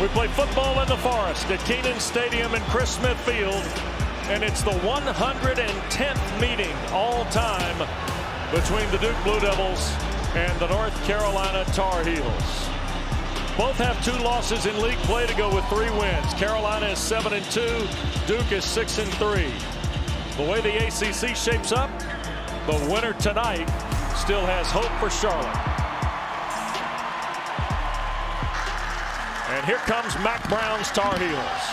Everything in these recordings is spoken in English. We play football in the forest at Kenan Stadium and Chris Smith Field, and it's the 110th meeting all time between the Duke Blue Devils and the North Carolina Tar Heels. Both have 2 losses in league play to go with 3 wins. Carolina is 7-2. Duke is 6-3. The way the ACC shapes up, the winner tonight still has hope for Charlotte. And here comes Mack Brown's Tar Heels.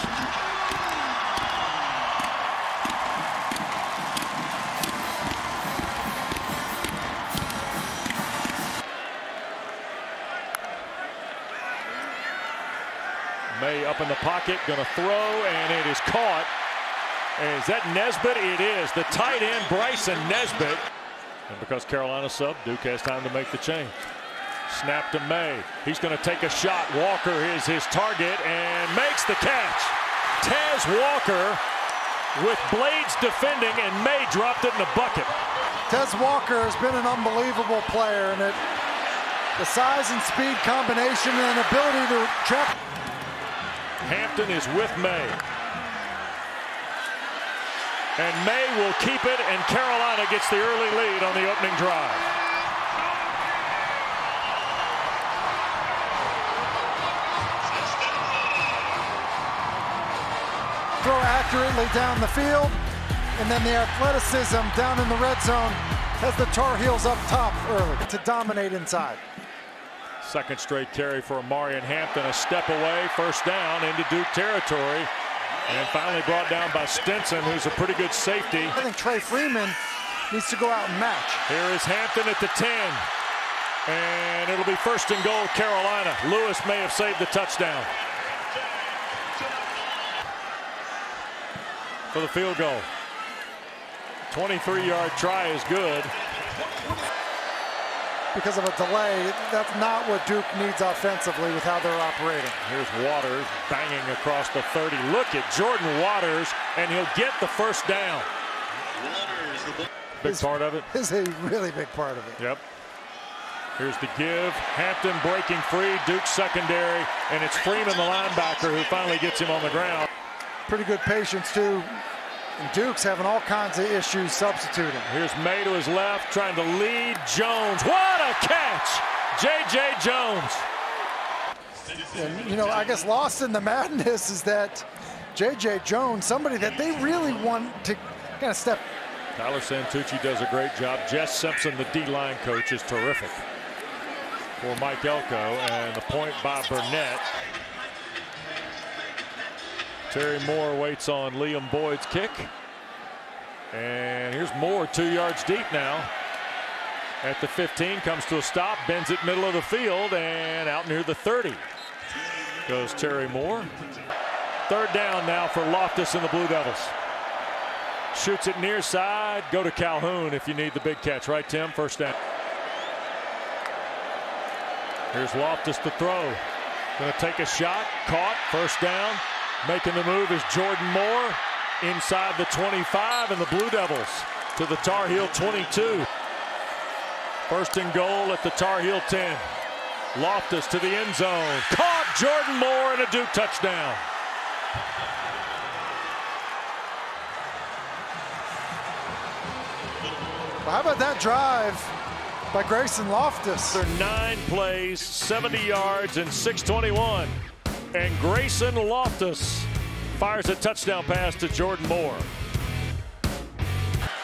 Maye up in the pocket, going to throw, and it is caught. Is that Nesbitt? It is. The tight end, Bryson Nesbitt. And because Carolina sub, Duke has time to make the change. Snap to Maye. He's going to take a shot. Walker is his target and makes the catch. Tez Walker with Blades defending, and Maye dropped it in the bucket. Tez Walker has been an unbelievable player, and the size and speed combination and ability to trap. Hampton is with Maye. And Maye will keep it, and Carolina gets the early lead on the opening drive. Throw accurately down the field, and then the athleticism down in the red zone has the Tar Heels up top early to dominate inside. Second straight carry for Amarian Hampton, a step away, first down into Duke territory. And finally brought down by Stinson, who's a pretty good safety. I think Trey Freeman needs to go out and match. Here is Hampton at the 10. And it'll be first and goal, Carolina. Lewis Maye have saved the touchdown. For the field goal. 23-yard try is good. Because of a delay, that's not what Duke needs offensively with how they're operating. Here's Waters banging across the 30. Look at Jordan Waters, and he'll get the first down. Big part of it. This is a really big part of it. Yep. Here's the give. Hampton breaking free. Duke secondary, and it's Freeman, the linebacker, who finally gets him on the ground. Pretty good patience, too. And Duke's having all kinds of issues substituting. Here's Maye to his left, trying to lead Jones. What a catch! J.J. Jones. And, you know, I guess lost in the madness is that J.J. Jones, somebody that they really want to kind of step. Tyler Santucci does a great job. Jess Simpson, the D-line coach, is terrific. For Mike Elko, and the point by Burnett. Terry Moore waits on Liam Boyd's kick. And here's Moore 2 yards deep now. At the 15, comes to a stop, bends it middle of the field, and out near the 30 goes Terry Moore. Third down now for Loftus and the Blue Devils. Shoots it near side, go to Calhoun if you need the big catch. Right, Tim? First down. Here's Loftus to throw. Going to take a shot, caught, first down. Making the move is Jordan Moore inside the 25, and the Blue Devils to the Tar Heel 22. First and goal at the Tar Heel 10. Loftus to the end zone. Caught Jordan Moore, and a Duke touchdown. Well, how about that drive by Grayson Loftus? They're 9 plays, 70 yards, and 621. And Grayson Loftus fires a touchdown pass to Jordan Moore.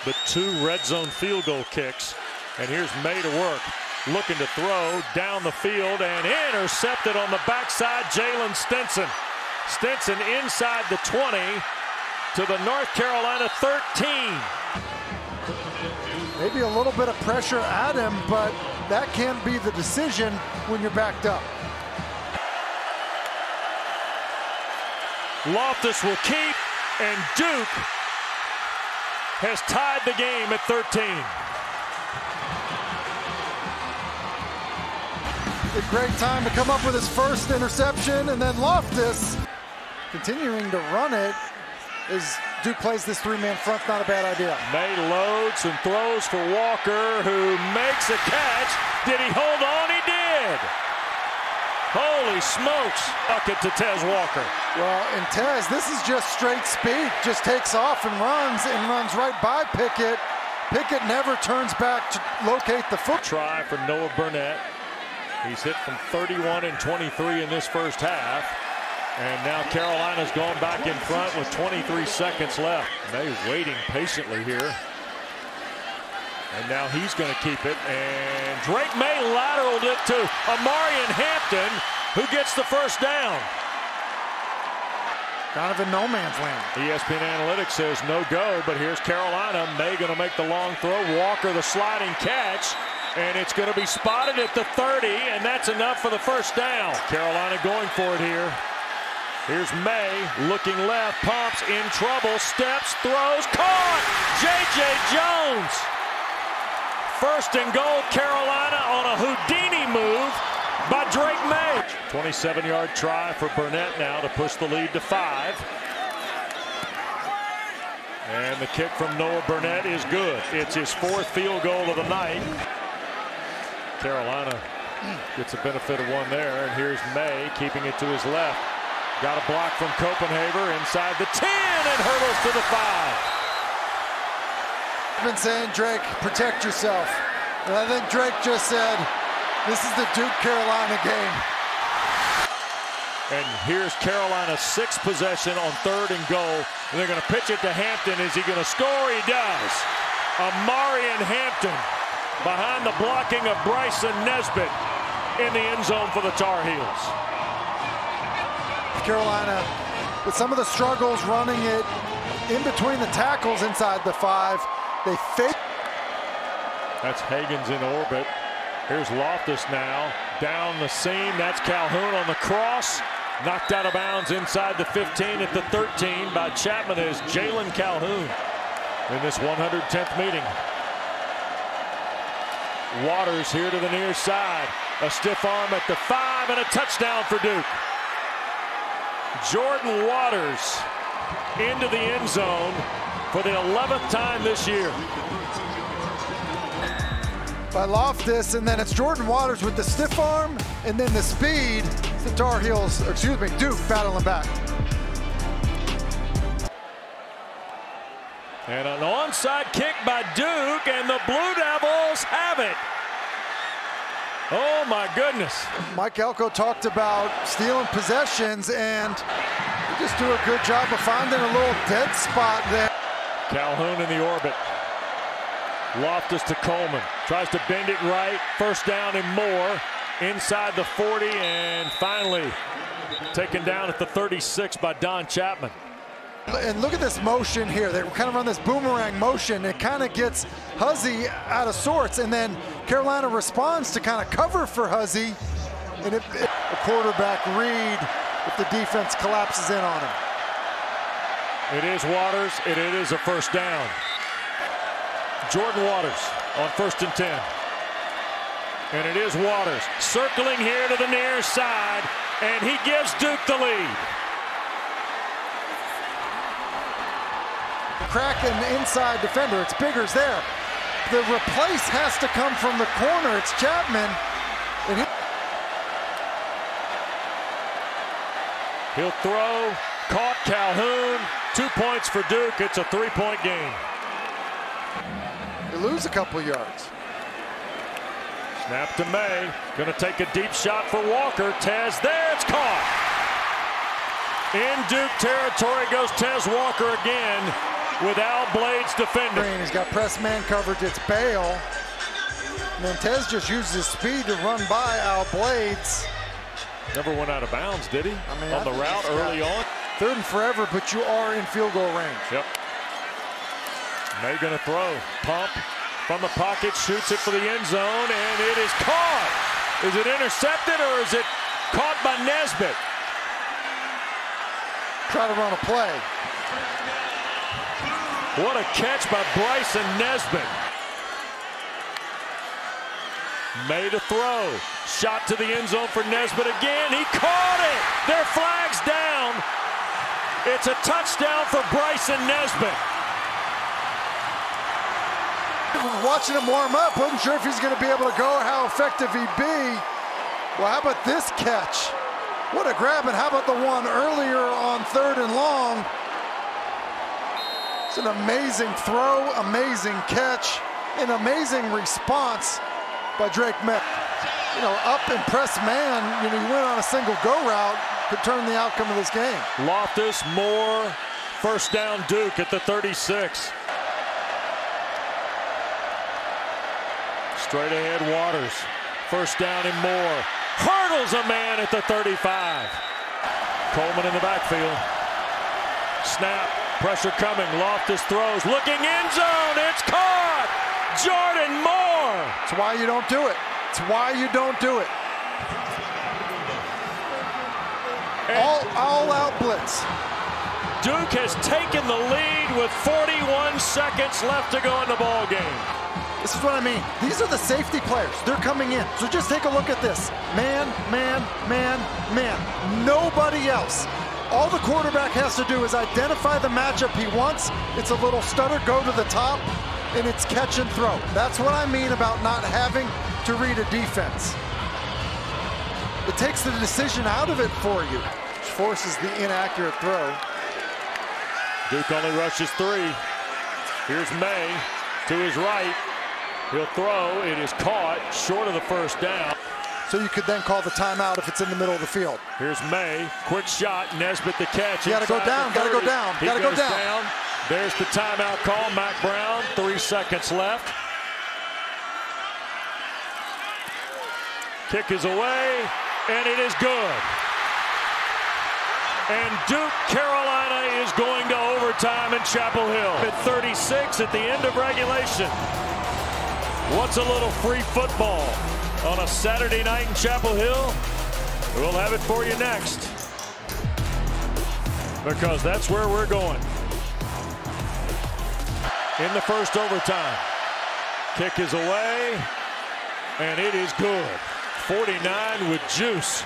The 2 red zone field goal kicks. And here's Maye to work. Looking to throw down the field and intercepted on the backside. Jaylen Stinson. Stinson inside the 20 to the North Carolina 13. Maybe a little bit of pressure at him, but that can't be the decision when you're backed up. Loftus will keep, and Duke has tied the game at 13. A great time to come up with his first interception, and then Loftus continuing to run it as Duke plays this three-man front. Not a bad idea. Maye loads and throws for Walker, who makes a catch. Did he hold on? He did. Holy smokes, bucket to Tez Walker. Well, and Tez, this is just straight speed, just takes off and runs right by Pickett. Pickett never turns back to locate the foot. Try for Noah Burnett. He's hit from 31 and 23 in this first half. And now Carolina's going back in front with 23 seconds left. Maye waiting patiently here. And now he's going to keep it. And Drake Maye lateraled it to Amarian Hampton, who gets the first down. Kind of in no man's land. ESPN Analytics says no go, but here's Carolina. Maye going to make the long throw. Walker the sliding catch. And it's going to be spotted at the 30, and that's enough for the first down. Carolina going for it here. Here's Maye, looking left, pumps, in trouble, steps, throws, caught! J.J. Jones! First and goal, Carolina on a Houdini move by Drake Maye. 27-yard try for Burnett now to push the lead to 5. And the kick from Noah Burnett is good. It's his 4th field goal of the night. Carolina gets the benefit of one there, and here's Maye keeping it to his left. Got a block from Copenhaver inside the 10 and hurdles to the 5. I've been saying, Drake, protect yourself. And I think Drake just said, this is the Duke Carolina game. And here's Carolina's 6th possession on 3rd and goal. And they're going to pitch it to Hampton. Is he going to score? He does. Amarian Hampton behind the blocking of Bryson Nesbitt in the end zone for the Tar Heels. Carolina with some of the struggles running it in between the tackles inside the 5. They fake. That's Higgins in orbit. Here's Loftus now down the seam. That's Calhoun on the cross. Knocked out of bounds inside the 15 at the 13 by Chapman. Is Jaylen Calhoun in this 110th meeting. Waters here to the near side. A stiff arm at the 5 and a touchdown for Duke. Jordan Waters into the end zone for the 11th time this year. By Loftus, and then it's Jordan Waters with the stiff arm and then the speed. The Tar Heels, excuse me, Duke battling back. And an onside kick by Duke, and the Blue Devils have it. Oh my goodness. Mike Elko talked about stealing possessions, and they just do a good job of finding a little dead spot there. Calhoun in the orbit. Loftus to Coleman. Tries to bend it right. First down and more. Inside the 40, and finally taken down at the 36 by Don Chapman. And look at this motion here. They kind of run this boomerang motion. It kind of gets Hussie out of sorts, and then Carolina responds to kind of cover for Hussie. And a quarterback read if the defense collapses in on him. It is Waters, and it is a first down. Jordan Waters on 1st and 10. And it is Waters circling here to the near side, and he gives Duke the lead. Crack an inside defender. It's Biggers there. The replace has to come from the corner. It's Chapman. And he'll throw. Caught Calhoun. 2 points for Duke. It's a 3-point game. They lose a couple yards. Snap to Maye, going to take a deep shot for Walker. Tez there, it's caught. In Duke territory goes Tez Walker again with Al Blades defending. He's got press man coverage, it's Bale. And then Tez just uses his speed to run by Al Blades. Never went out of bounds, did he? I mean, on the route early on. 3rd and forever, but you are in field goal range. Yep. Maye going to throw, pump. From the pocket, shoots it for the end zone, and it is caught. Is it intercepted, or is it caught by Nesbitt? Try to run a play. What a catch by Bryson Nesbitt. Maye to throw. Shot to the end zone for Nesbitt again. He caught it. Their flag's down. It's a touchdown for Bryson Nesbitt. Watching him warm up, wasn't sure if he's going to be able to go, how effective he'd be. Well, how about this catch? What a grab, and how about the one earlier on 3rd and long? It's an amazing throw, amazing catch, an amazing response by Drake Maye. You know, up and press man, you know, you went on a single go route, could turn the outcome of this game. Loftus, Moore, first down Duke at the 36. Straight ahead, Waters. First down and Moore. Hurdles a man at the 35. Coleman in the backfield. Snap, pressure coming. Loftus throws, looking end zone. It's caught. Jordan Moore. That's why you don't do it. It's why you don't do it. All-out blitz. Duke has taken the lead with 41 seconds left to go in the ball game. This is what I mean. These are the safety players. They're coming in. So just take a look at this. Man, man, man, man. Nobody else. All the quarterback has to do is identify the matchup he wants. It's a little stutter, go to the top, and it's catch and throw. That's what I mean about not having to read a defense. It takes the decision out of it for you, which forces the inaccurate throw. Duke only rushes 3. Here's Maye to his right. He'll throw. It is caught short of the first down. So you could then call the timeout if it's in the middle of the field. Here's Maye. Quick shot. Nesbitt the catch. You gotta go down. Gotta go down. Gotta go down. There's the timeout call. Mack Brown, 3 seconds left. Kick is away, and it is good. And Duke, Carolina is going to overtime in Chapel Hill. At 36 at the end of regulation. What's a little free football on a Saturday night in Chapel Hill? We'll have it for you next, because that's where we're going. In the first overtime. Kick is away, and it is good. 49 with juice.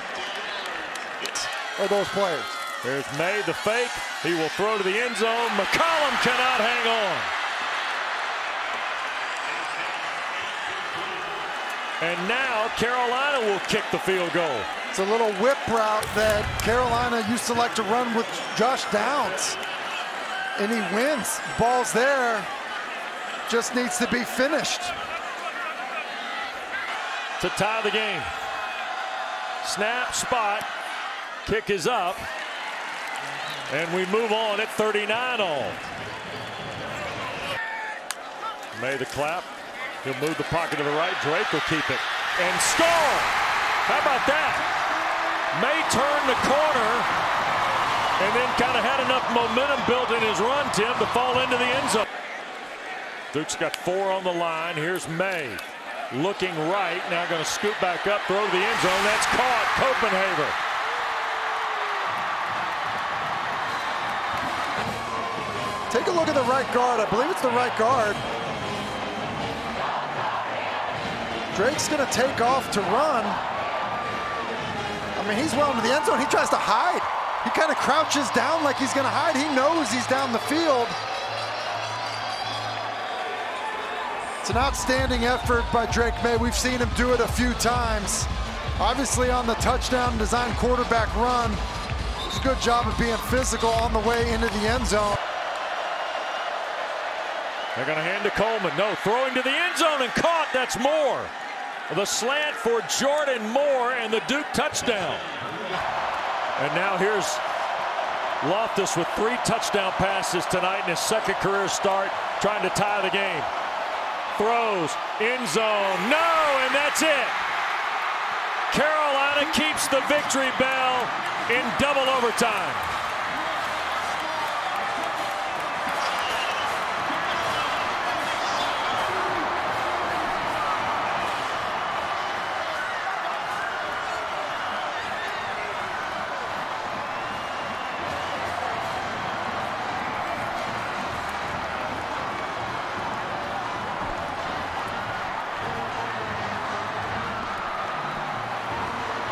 Are those players. There's Maye, the fake. He will throw to the end zone. McCollum cannot hang on. And now Carolina will kick the field goal. It's a little whip route that Carolina used to like to run with Josh Downs. And he wins. Ball's there. Just needs to be finished. To tie the game. Snap, spot, kick is up, and we move on at 39-all. Maye the clap. He'll move the pocket to the right. Drake will keep it and score. How about that? Maye turned the corner and then kind of had enough momentum built in his run, Tim, to fall into the end zone. Duke's got 4 on the line. Here's Maye. Looking right, now going to scoop back up, throw to the end zone. That's caught. Copenhaver. Take a look at the right guard. I believe it's the right guard. Drake's going to take off to run. I mean, he's well into the end zone. He tries to hide. He kind of crouches down like he's going to hide. He knows he's down the field. It's an outstanding effort by Drake Maye. We've seen him do it a few times. Obviously on the touchdown design quarterback run. It's a good job of being physical on the way into the end zone. They're going to hand to Coleman. No, throwing to the end zone and caught. That's Moore. The slant for Jordan Moore and the Duke touchdown. And now here's Loftus with 3 touchdown passes tonight in his 2nd career start, trying to tie the game. Throws, end zone, no, and that's it. Carolina keeps the victory bell in double overtime.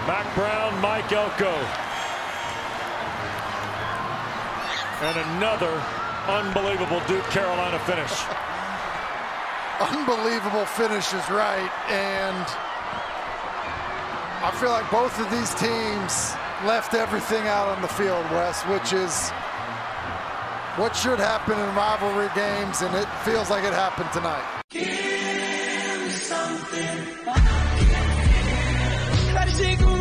Mack Brown, Mike Elko. And another unbelievable Duke Carolina finish. Unbelievable finish is right, and I feel like both of these teams left everything out on the field, Wes, which is what should happen in rivalry games, and it feels like it happened tonight. Give me something.